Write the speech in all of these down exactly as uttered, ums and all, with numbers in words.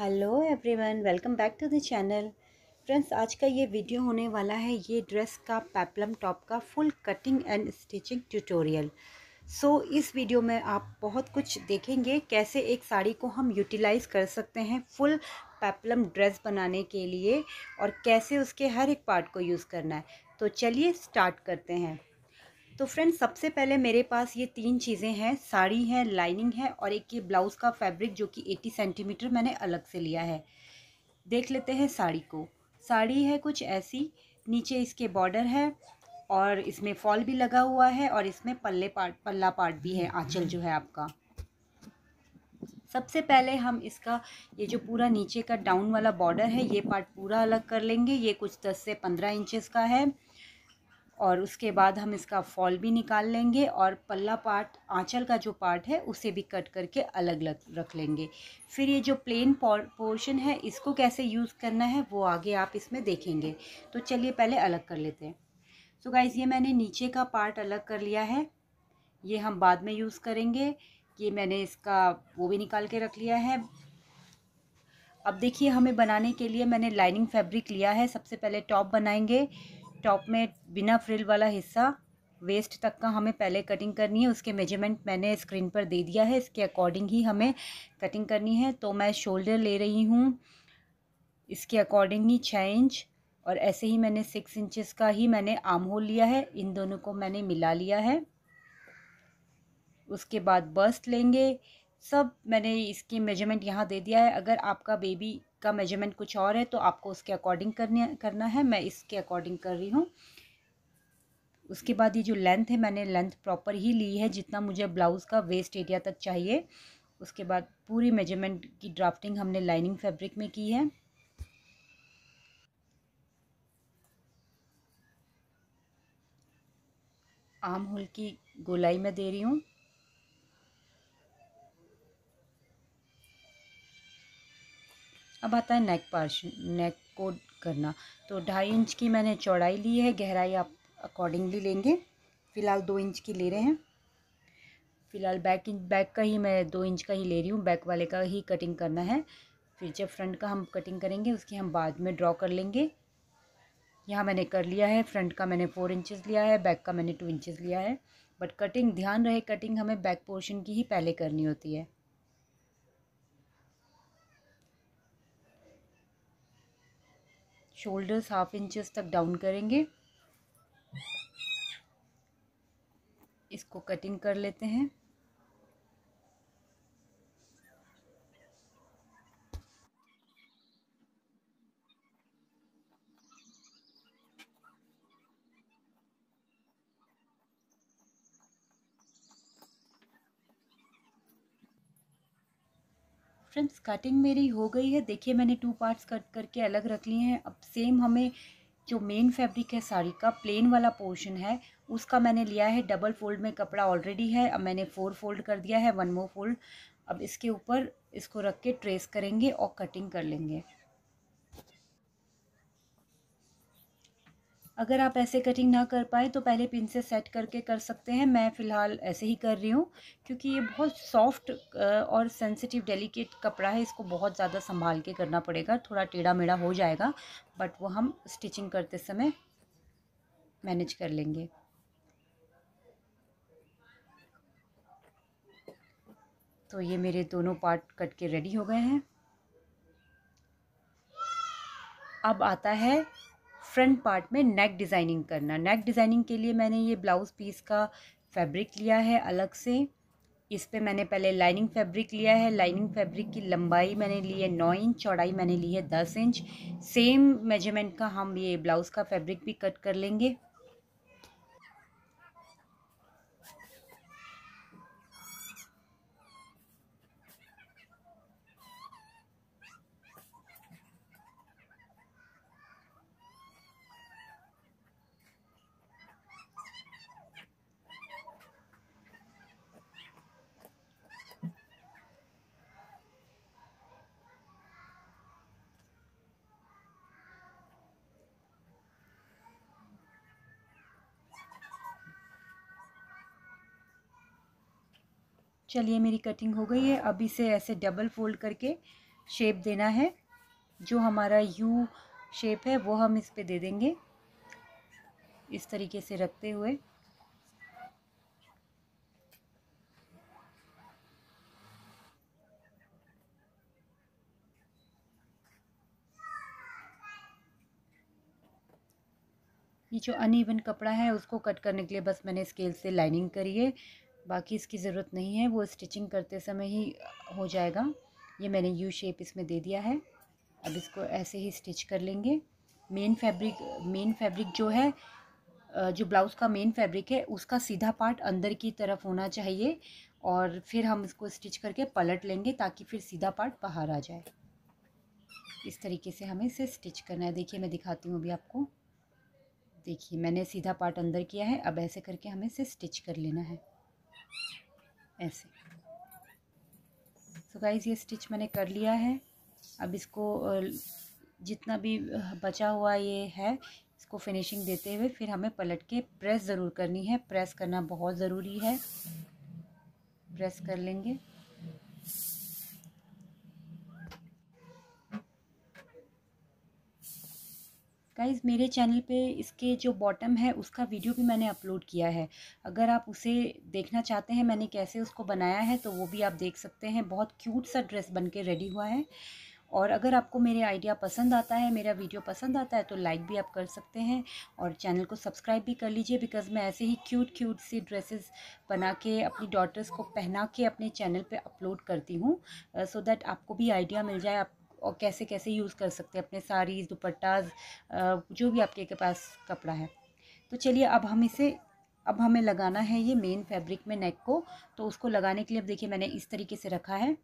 Hello everyone, welcome back to the channel. Friends, आज का ये वीडियो होने वाला है ये ड्रेस का पेप्लम टॉप का full cutting and stitching tutorial. So इस वीडियो में आप बहुत कुछ देखेंगे कैसे एक साड़ी को हम यूटिलाइज़ कर सकते हैं फुल पेप्लम ड्रेस बनाने के लिए और कैसे उसके हर एक पार्ट को यूज़ करना है। तो चलिए स्टार्ट करते हैं। तो फ्रेंड्स, सबसे पहले मेरे पास ये तीन चीज़ें हैं, साड़ी है, लाइनिंग है और एक ये ब्लाउज़ का फैब्रिक जो कि अस्सी सेंटीमीटर मैंने अलग से लिया है। देख लेते हैं साड़ी को। साड़ी है कुछ ऐसी, नीचे इसके बॉर्डर है और इसमें फॉल भी लगा हुआ है और इसमें पल्ले पार्ट पल्ला पार्ट भी है, आंचल जो है आपका। सबसे पहले हम इसका ये जो पूरा नीचे का डाउन वाला बॉर्डर है ये पार्ट पूरा अलग कर लेंगे। ये कुछ दस से पंद्रह इंचेस का है और उसके बाद हम इसका फॉल भी निकाल लेंगे और पल्ला पार्ट, आंचल का जो पार्ट है उसे भी कट करके अलग रख लेंगे। फिर ये जो प्लेन पोर्शन है इसको कैसे यूज़ करना है वो आगे आप इसमें देखेंगे। तो चलिए पहले अलग कर लेते हैं। सो गाइज़, ये मैंने नीचे का पार्ट अलग कर लिया है, ये हम बाद में यूज़ करेंगे। ये मैंने इसका वो भी निकाल के रख लिया है। अब देखिए, हमें बनाने के लिए मैंने लाइनिंग फैब्रिक लिया है। सबसे पहले टॉप बनाएंगे। टॉप में बिना फ्रिल वाला हिस्सा वेस्ट तक का हमें पहले कटिंग करनी है। उसके मेजरमेंट मैंने स्क्रीन पर दे दिया है, इसके अकॉर्डिंग ही हमें कटिंग करनी है। तो मैं शोल्डर ले रही हूँ, इसके अकॉर्डिंग ही छः इंच और ऐसे ही मैंने सिक्स इंचेस का ही मैंने आर्म होल लिया है। इन दोनों को मैंने मिला लिया है। उसके बाद बस्ट लेंगे, सब मैंने इसकी मेजरमेंट यहाँ दे दिया है। अगर आपका बेबी का मेजरमेंट कुछ और है तो आपको उसके अकॉर्डिंग करने करना है। मैं इसके अकॉर्डिंग कर रही हूँ। उसके बाद ये जो लेंथ है मैंने लेंथ प्रॉपर ही ली है, जितना मुझे ब्लाउज़ का वेस्ट एरिया तक चाहिए। उसके बाद पूरी मेजरमेंट की ड्राफ्टिंग हमने लाइनिंग फैब्रिक में की है। आर्म होल की गोलाई में दे रही हूँ। अब आता है नेक पोर्शन, नेक को करना। तो ढाई इंच की मैंने चौड़ाई ली है, गहराई आप अकॉर्डिंगली लेंगे। फ़िलहाल दो इंच की ले रहे हैं। फ़िलहाल बैक इंच बैक का ही मैं दो इंच का ही ले रही हूँ, बैक वाले का ही कटिंग करना है। फिर जब फ्रंट का हम कटिंग करेंगे उसकी हम बाद में ड्रॉ कर लेंगे। यहाँ मैंने कर लिया है। फ्रंट का मैंने फोर इंचज़ लिया है, बैक का मैंने टू इंचज़ लिया है। बट कटिंग, ध्यान रहे, कटिंग हमें बैक पोर्शन की ही पहले करनी होती है। शोल्डर्स हाफ इंचेस तक डाउन करेंगे। इसको कटिंग कर लेते हैं। फ्रेंड्स, कटिंग मेरी हो गई है। देखिए, मैंने टू पार्ट्स कट करके अलग रख लिए हैं। अब सेम हमें जो मेन फैब्रिक है साड़ी का, प्लेन वाला पोर्शन है, उसका मैंने लिया है। डबल फोल्ड में कपड़ा ऑलरेडी है, अब मैंने फोर फोल्ड कर दिया है, वन मोर फोल्ड। अब इसके ऊपर इसको रख के ट्रेस करेंगे और कटिंग कर लेंगे। अगर आप ऐसे कटिंग ना कर पाए तो पहले पिन से सेट करके कर सकते हैं। मैं फ़िलहाल ऐसे ही कर रही हूँ क्योंकि ये बहुत सॉफ्ट और सेंसिटिव डेलिकेट कपड़ा है, इसको बहुत ज़्यादा संभाल के करना पड़ेगा। थोड़ा टेढ़ा मेढ़ा हो जाएगा बट वो हम स्टिचिंग करते समय मैनेज कर लेंगे। तो ये मेरे दोनों पार्ट कट के रेडी हो गए हैं। अब आता है फ्रंट पार्ट में नेक डिज़ाइनिंग करना। नेक डिज़ाइनिंग के लिए मैंने ये ब्लाउज़ पीस का फैब्रिक लिया है अलग से। इस पे मैंने पहले लाइनिंग फैब्रिक लिया है। लाइनिंग फैब्रिक की लंबाई मैंने ली है नौ इंच, चौड़ाई मैंने ली है दस इंच। सेम मेजरमेंट का हम ये ब्लाउज़ का फैब्रिक भी कट कर लेंगे। चलिए, मेरी कटिंग हो गई है। अब इसे ऐसे डबल फोल्ड करके शेप देना है। जो हमारा यू शेप है वो हम इस पे दे देंगे, इस तरीके से रखते हुए। ये जो अनइवन कपड़ा है उसको कट करने के लिए बस मैंने स्केल से लाइनिंग करी है, बाकी इसकी ज़रूरत नहीं है, वो स्टिचिंग करते समय ही हो जाएगा। ये मैंने यू शेप इसमें दे दिया है। अब इसको ऐसे ही स्टिच कर लेंगे। मेन फैब्रिक मेन फैब्रिक जो है, जो ब्लाउज़ का मेन फैब्रिक है उसका सीधा पार्ट अंदर की तरफ होना चाहिए और फिर हम इसको स्टिच करके पलट लेंगे ताकि फिर सीधा पार्ट बाहर आ जाए। इस तरीके से हमें इसे स्टिच करना है। देखिए मैं दिखाती हूँ अभी आपको। देखिए मैंने सीधा पार्ट अंदर किया है, अब ऐसे करके हमें इसे स्टिच कर लेना है, ऐसे। सो गाइस ये स्टिच मैंने कर लिया है। अब इसको जितना भी बचा हुआ ये है इसको फिनिशिंग देते हुए फिर हमें पलट के प्रेस ज़रूर करनी है। प्रेस करना बहुत ज़रूरी है। प्रेस कर लेंगे। गाइज़ मेरे चैनल पे इसके जो बॉटम है उसका वीडियो भी मैंने अपलोड किया है, अगर आप उसे देखना चाहते हैं मैंने कैसे उसको बनाया है तो वो भी आप देख सकते हैं। बहुत क्यूट सा ड्रेस बनके रेडी हुआ है। और अगर आपको मेरे आइडिया पसंद आता है, मेरा वीडियो पसंद आता है तो लाइक भी आप कर सकते हैं और चैनल को सब्सक्राइब भी कर लीजिए, बिकॉज़ मैं ऐसे ही क्यूट क्यूट सी ड्रेसेस बना के अपनी डॉटर्स को पहना के अपने चैनल पे अपलोड करती हूँ, सो दैट आपको भी आइडिया मिल जाए आप और कैसे कैसे यूज़ कर सकते हैं अपने साड़ीज़, दुपट्टाज, जो भी आपके पास कपड़ा है। तो चलिए अब हम इसे अब हमें लगाना है ये मेन फैब्रिक में नेक को। तो उसको लगाने के लिए अब देखिए मैंने इस तरीके से रखा है,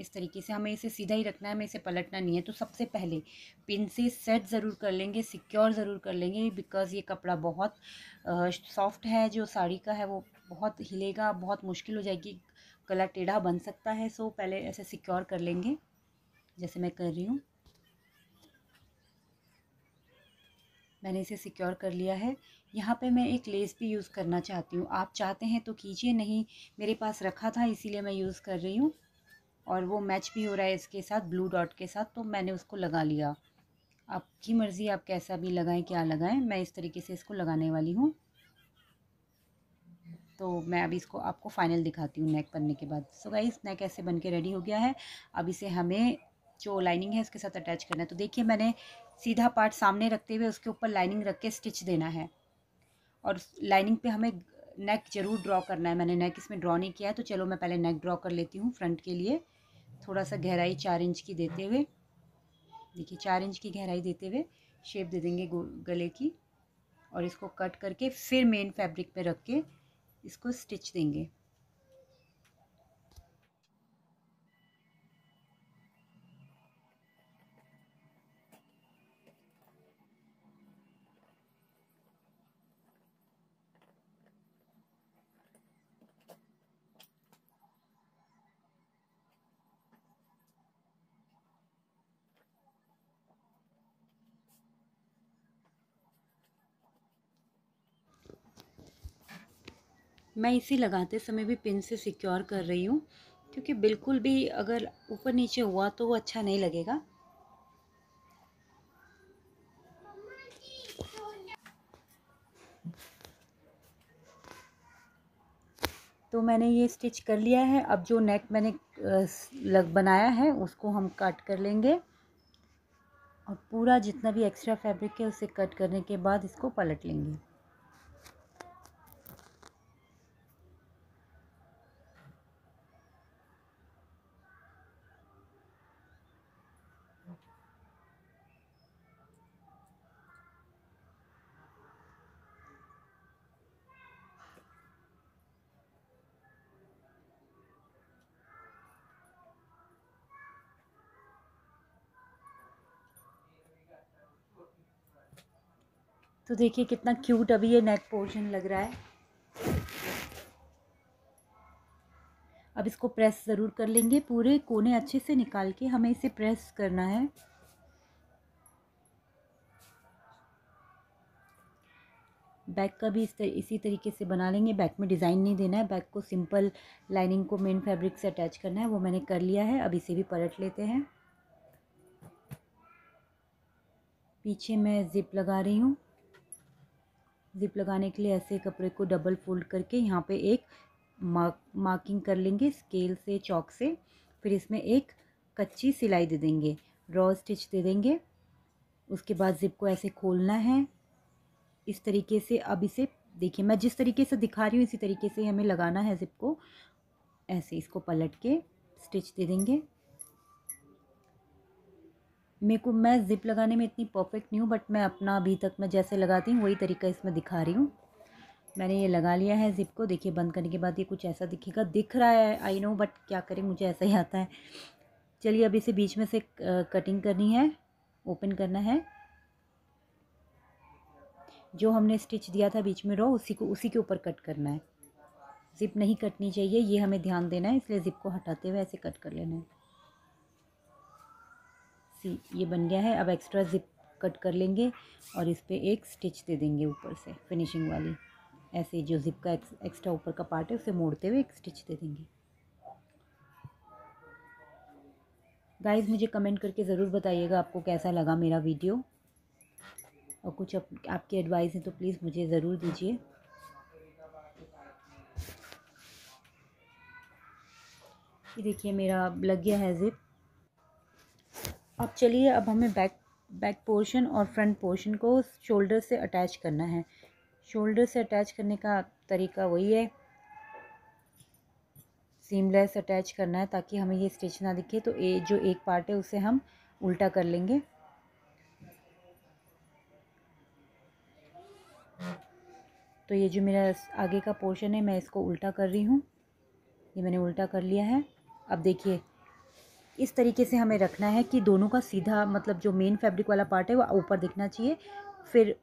इस तरीके से। हमें इसे सीधा ही रखना है, हमें इसे पलटना नहीं है। तो सबसे पहले पिन से सेट ज़रूर कर लेंगे, सिक्योर ज़रूर कर लेंगे, बिकॉज़ ये कपड़ा बहुत सॉफ्ट है। जो साड़ी का है वो बहुत हिलेगा, बहुत मुश्किल हो जाएगी, गला टेढ़ा बन सकता है। सो पहले ऐसे सिक्योर कर लेंगे जैसे मैं कर रही हूँ। मैंने इसे सिक्योर कर लिया है। यहाँ पे मैं एक लेस भी यूज़ करना चाहती हूँ, आप चाहते हैं तो कीजिए, नहीं मेरे पास रखा था इसीलिए मैं यूज़ कर रही हूँ। और वो मैच भी हो रहा है इसके साथ, ब्लू डॉट के साथ, तो मैंने उसको लगा लिया। आपकी मर्ज़ी, आप कैसा भी लगाएं, क्या लगाएं। मैं इस तरीके से इसको लगाने वाली हूँ। तो मैं अभी इसको आपको फाइनल दिखाती हूँ नेक बनने के बाद। सो गाइस नेक ऐसे बन के रेडी हो गया है। अब इसे हमें जो लाइनिंग है उसके साथ अटैच करना है। तो देखिए मैंने सीधा पार्ट सामने रखते हुए उसके ऊपर लाइनिंग रख के स्टिच देना है और लाइनिंग पे हमें नेक ज़रूर ड्रॉ करना है। मैंने नेक इसमें ड्रॉ नहीं किया है, तो चलो मैं पहले नेक ड्रॉ कर लेती हूँ। फ्रंट के लिए थोड़ा सा गहराई चार इंच की देते हुए, देखिए चार इंच की गहराई देते हुए शेप दे देंगे गले की और इसको कट करके फिर मेन फैब्रिक पे रख के इसको स्टिच देंगे। मैं इसे लगाते समय भी पिन से सिक्योर कर रही हूँ, क्योंकि बिल्कुल भी अगर ऊपर नीचे हुआ तो वो अच्छा नहीं लगेगा। तो मैंने ये स्टिच कर लिया है। अब जो नेक मैंने लग बनाया है उसको हम कट कर लेंगे और पूरा जितना भी एक्स्ट्रा फैब्रिक है उसे कट करने के बाद इसको पलट लेंगे। तो देखिए कितना क्यूट अभी ये नेक पोर्शन लग रहा है। अब इसको प्रेस ज़रूर कर लेंगे, पूरे कोने अच्छे से निकाल के हमें इसे प्रेस करना है। बैक का भी इस तर, इसी तरीके से बना लेंगे। बैक में डिज़ाइन नहीं देना है, बैक को सिंपल लाइनिंग को मेन फैब्रिक से अटैच करना है, वो मैंने कर लिया है। अब इसे भी पलट लेते हैं। पीछे मैं ज़िप लगा रही हूँ। ज़िप लगाने के लिए ऐसे कपड़े को डबल फोल्ड करके यहाँ पे एक मार्क मार्किंग कर लेंगे स्केल से, चौक से। फिर इसमें एक कच्ची सिलाई दे देंगे, रॉ स्टिच दे देंगे। उसके बाद ज़िप को ऐसे खोलना है इस तरीके से। अब इसे देखिए, मैं जिस तरीके से दिखा रही हूँ इसी तरीके से हमें लगाना है ज़िप को। ऐसे इसको पलट के स्टिच दे देंगे। मेरे को मैं ज़िप लगाने में इतनी परफेक्ट नहीं हूँ, बट मैं अपना अभी तक मैं जैसे लगाती हूँ वही तरीका इसमें दिखा रही हूँ। मैंने ये लगा लिया है ज़िप को। देखिए बंद करने के बाद ये कुछ ऐसा दिखेगा, दिख रहा है आई नो, बट क्या करें, मुझे ऐसा ही आता है। चलिए अब इसे बीच में से कटिंग करनी है, ओपन करना है। जो हमने स्टिच दिया था बीच में रॉ, उसी को उसी के ऊपर कट करना है। ज़िप नहीं कटनी चाहिए, ये हमें ध्यान देना है, इसलिए ज़िप को हटाते हुए ऐसे कट कर लेना है। सी ये बन गया है। अब एक्स्ट्रा ज़िप कट कर लेंगे और इस पर एक स्टिच दे देंगे ऊपर से, फिनिशिंग वाली। ऐसे जो ज़िप का एक, एक्स्ट्रा ऊपर का पार्ट है उसे मोड़ते हुए एक स्टिच दे देंगे। गाइज़ मुझे कमेंट करके ज़रूर बताइएगा आपको कैसा लगा मेरा वीडियो, और कुछ आप, आपकी एडवाइस है तो प्लीज़ मुझे ज़रूर दीजिए। ये देखिए मेरा लग गया है ज़िप। अब चलिए अब हमें बैक बैक पोर्शन और फ्रंट पोर्शन को शोल्डर से अटैच करना है। शोल्डर से अटैच करने का तरीका वही है, सीमलेस अटैच करना है ताकि हमें ये स्टिच ना दिखे। तो ए, जो एक पार्ट है उसे हम उल्टा कर लेंगे। तो ये जो मेरा आगे का पोर्शन है मैं इसको उल्टा कर रही हूँ। ये मैंने उल्टा कर लिया है। अब देखिए इस तरीके से हमें रखना है कि दोनों का सीधा, मतलब जो मेन फैब्रिक वाला पार्ट है वो ऊपर दिखना चाहिए। फिर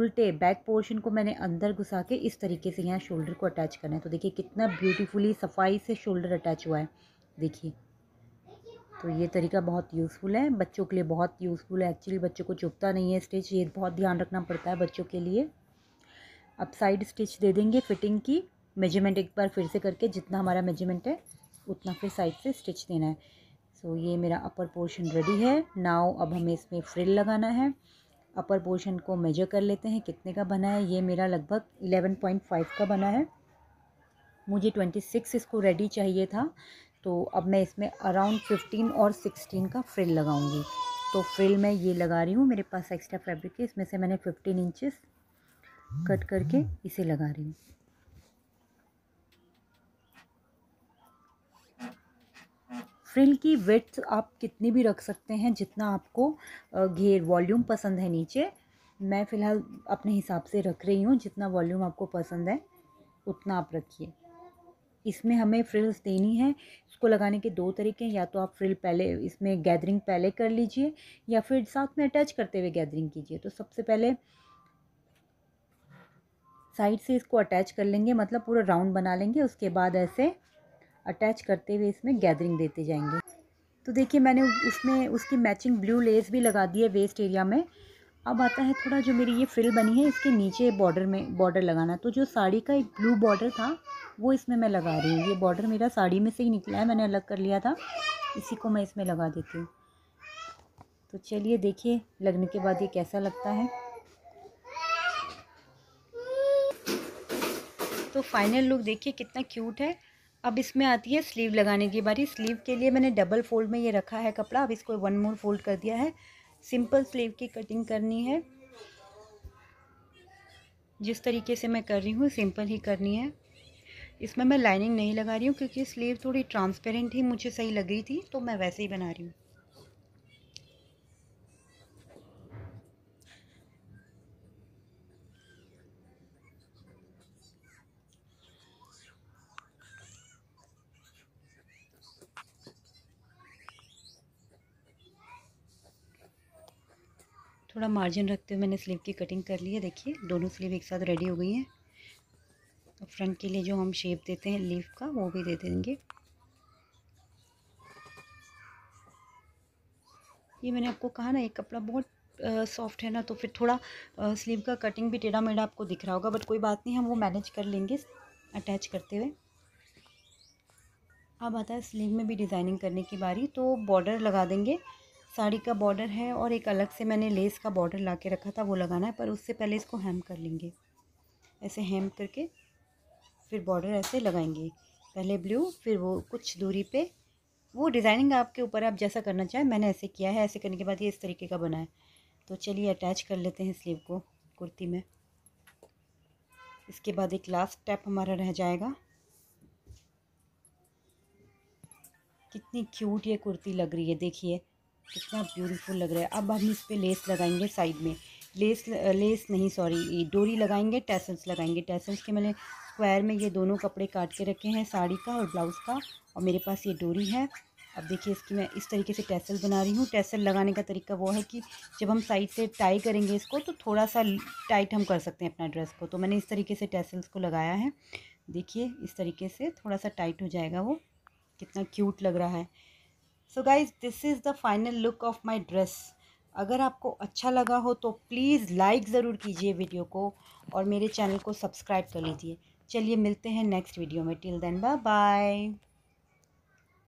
उल्टे बैक पोर्शन को मैंने अंदर घुसा के इस तरीके से यहाँ शोल्डर को अटैच करना है। तो देखिए कितना ब्यूटीफुली सफाई से शोल्डर अटैच हुआ है। देखिए तो ये तरीका बहुत यूज़फुल है, बच्चों के लिए बहुत यूज़फुल है। एक्चुअली बच्चों को चुभता नहीं है स्टिच, ये बहुत ध्यान रखना पड़ता है बच्चों के लिए। अब साइड स्टिच दे देंगे फिटिंग की। मेजरमेंट एक बार फिर से करके जितना हमारा मेजरमेंट है उतना फिर साइड से स्टिच देना है। सो so, ये मेरा अपर पोर्शन रेडी है। नाउ अब हमें इसमें फ्रिल लगाना है। अपर पोर्शन को मेजर कर लेते हैं कितने का बना है। ये मेरा लगभग ग्यारह पॉइंट पाँच का बना है। मुझे छब्बीस इसको रेडी चाहिए था, तो अब मैं इसमें अराउंड पंद्रह और सोलह का फ्रिल लगाऊंगी। तो फ्रिल मैं ये लगा रही हूँ, मेरे पास एक्स्ट्रा फैब्रिक है, इसमें से मैंने पंद्रह इंचेस कट करके इसे लगा रही हूँ। फ्रिल की विड्थ आप कितनी भी रख सकते हैं, जितना आपको घेर वॉल्यूम पसंद है नीचे। मैं फ़िलहाल अपने हिसाब से रख रही हूँ, जितना वॉल्यूम आपको पसंद है उतना आप रखिए। इसमें हमें फ्रिल्स देनी है। इसको लगाने के दो तरीके हैं, या तो आप फ्रिल पहले इसमें गैदरिंग पहले कर लीजिए या फिर साथ में अटैच करते हुए गैदरिंग कीजिए। तो सबसे पहले साइड से इसको अटैच कर लेंगे, मतलब पूरा राउंड बना लेंगे। उसके बाद ऐसे अटैच करते हुए इसमें गैदरिंग देते जाएंगे। तो देखिए मैंने उसमें उसकी मैचिंग ब्लू लेस भी लगा दी है वेस्ट एरिया में। अब आता है थोड़ा जो मेरी ये फ्रिल बनी है इसके नीचे बॉर्डर में बॉर्डर लगाना। तो जो साड़ी का एक ब्लू बॉर्डर था वो इसमें मैं लगा रही हूँ। ये बॉर्डर मेरा साड़ी में से ही निकला है, मैंने अलग कर लिया था, इसी को मैं इसमें लगा देती हूँ। तो चलिए देखिए लगने के बाद ये कैसा लगता है। तो फाइनल लुक देखिए कितना क्यूट है। अब इसमें आती है स्लीव लगाने की बारी। स्लीव के लिए मैंने डबल फोल्ड में ये रखा है कपड़ा, अब इसको वन मोर फोल्ड कर दिया है। सिंपल स्लीव की कटिंग करनी है, जिस तरीके से मैं कर रही हूँ सिंपल ही करनी है। इसमें मैं लाइनिंग नहीं लगा रही हूँ क्योंकि स्लीव थोड़ी ट्रांसपेरेंट ही मुझे सही लग रही थी, तो मैं वैसे ही बना रही हूँ। थोड़ा मार्जिन रखते हुए मैंने स्लीव की कटिंग कर ली है। देखिए दोनों स्लीव एक साथ रेडी हो गई हैं। और फ्रंट के लिए जो हम शेप देते हैं लीफ का वो भी दे देंगे। ये मैंने आपको कहा ना, ये कपड़ा बहुत सॉफ्ट है ना, तो फिर थोड़ा स्लीव का कटिंग भी टेढ़ा मेढ़ा आपको दिख रहा होगा, बट कोई बात नहीं, हम वो मैनेज कर लेंगे अटैच करते हुए। अब आता है स्लीव में भी डिज़ाइनिंग करने की बारी, तो बॉर्डर लगा देंगे। साड़ी का बॉर्डर है और एक अलग से मैंने लेस का बॉर्डर ला के रखा था, वो लगाना है, पर उससे पहले इसको हेम कर लेंगे, ऐसे हेम करके फिर बॉर्डर ऐसे लगाएंगे, पहले ब्लू फिर वो कुछ दूरी पे। वो डिज़ाइनिंग आपके ऊपर है, आप जैसा करना चाहें, मैंने ऐसे किया है। ऐसे करने के बाद ये इस तरीके का बना है, तो चलिए अटैच कर लेते हैं स्लीव को कुर्ती में। इसके बाद एक लास्ट स्टेप हमारा रह जाएगा। कितनी क्यूट ये कुर्ती लग रही है, देखिए कितना ब्यूटीफुल लग रहा है। अब हम इस पर लेस लगाएंगे साइड में, लेस लेस नहीं सॉरी डोरी लगाएंगे, टैसल्स लगाएंगे। टैसल्स के मैंने स्क्वायर में ये दोनों कपड़े काट के रखे हैं, साड़ी का और ब्लाउज़ का, और मेरे पास ये डोरी है। अब देखिए इसकी मैं इस तरीके से टैसल बना रही हूँ। टैसल लगाने का तरीका वो है कि जब हम साइड से टाई करेंगे इसको, तो थोड़ा सा टाइट हम कर सकते हैं अपना ड्रेस को, तो मैंने इस तरीके से टैसल्स को लगाया है। देखिए इस तरीके से थोड़ा सा टाइट हो जाएगा वो, कितना क्यूट लग रहा है। So guys, this is the final look of my dress. अगर आपको अच्छा लगा हो तो प्लीज़ लाइक ज़रूर कीजिए वीडियो को, और मेरे चैनल को सब्सक्राइब कर लीजिए। चलिए मिलते हैं नेक्स्ट वीडियो में, टिल देन बाय बाय।